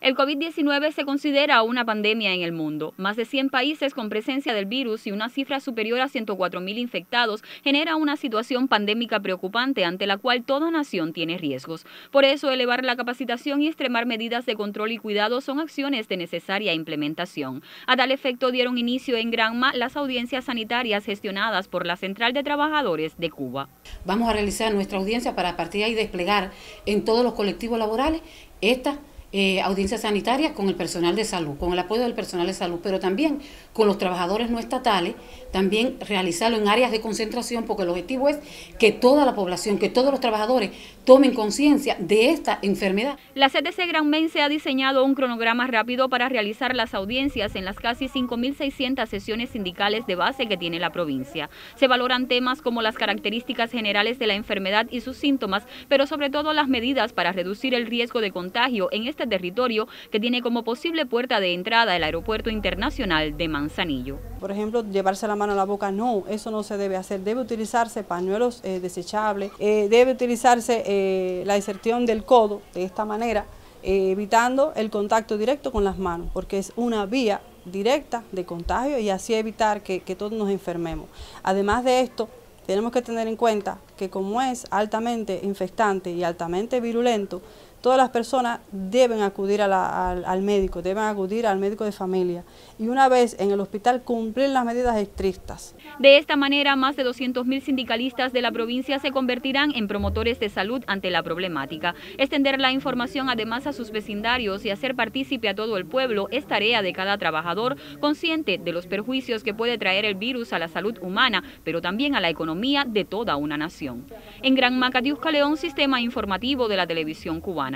El COVID-19 se considera una pandemia en el mundo. Más de 100 países con presencia del virus y una cifra superior a 104.000 infectados genera una situación pandémica preocupante ante la cual toda nación tiene riesgos. Por eso, elevar la capacitación y extremar medidas de control y cuidado son acciones de necesaria implementación. A tal efecto, dieron inicio en Granma las audiencias sanitarias gestionadas por la Central de Trabajadores de Cuba. Vamos a realizar nuestra audiencia para a partir de ahí desplegar en todos los colectivos laborales estas audiencias sanitarias con el personal de salud, con el apoyo del personal de salud, pero también con los trabajadores no estatales, también realizarlo en áreas de concentración, porque el objetivo es que toda la población, que todos los trabajadores tomen conciencia de esta enfermedad. La CTC Granmense ha diseñado un cronograma rápido para realizar las audiencias en las casi 5.600 sesiones sindicales de base que tiene la provincia. Se valoran temas como las características generales de la enfermedad y sus síntomas, pero sobre todo las medidas para reducir el riesgo de contagio en este territorio que tiene como posible puerta de entrada el Aeropuerto Internacional de Manzanillo. Por ejemplo, llevarse la mano a la boca, no, eso no se debe hacer. Debe utilizarse pañuelos desechables, debe utilizarse la inserción del codo de esta manera, evitando el contacto directo con las manos, porque es una vía directa de contagio y así evitar que todos nos enfermemos. Además de esto, tenemos que tener en cuenta que como es altamente infectante y altamente virulento, todas las personas deben acudir al médico, deben acudir al médico de familia y una vez en el hospital cumplir las medidas estrictas. De esta manera, más de 200.000 sindicalistas de la provincia se convertirán en promotores de salud ante la problemática. Extender la información además a sus vecindarios y hacer partícipe a todo el pueblo es tarea de cada trabajador, consciente de los perjuicios que puede traer el virus a la salud humana, pero también a la economía de toda una nación. En Granma, Catiusca León, Sistema Informativo de la Televisión Cubana.